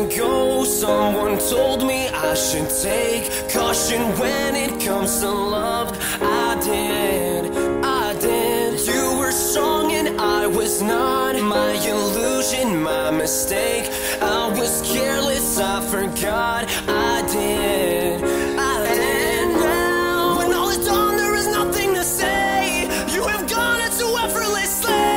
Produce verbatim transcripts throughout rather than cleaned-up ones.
and go. Someone told me I should take caution when it comes to love. I did, I did. You were strong and I was not. My illusion, my mistake. I was careless, I forgot. I did, I did. And now, when all is done, there is nothing to say. You have gone into effortlessly.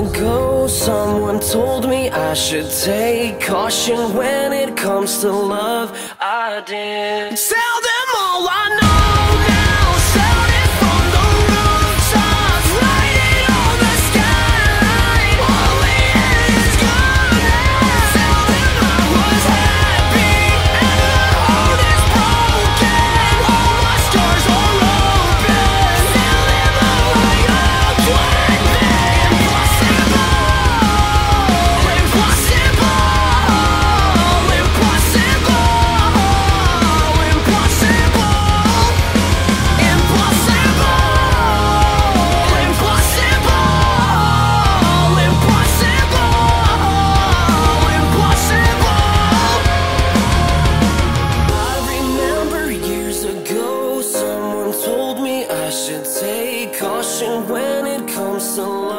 Ago, someone told me I should take caution when it comes to love. I did. Tell them all I know now. Shout it from the rooftops, write it on the skyline. All we had is gone now. Tell them I was happy and the heart is broken. All my scars are open. Tell them I wake up one day. So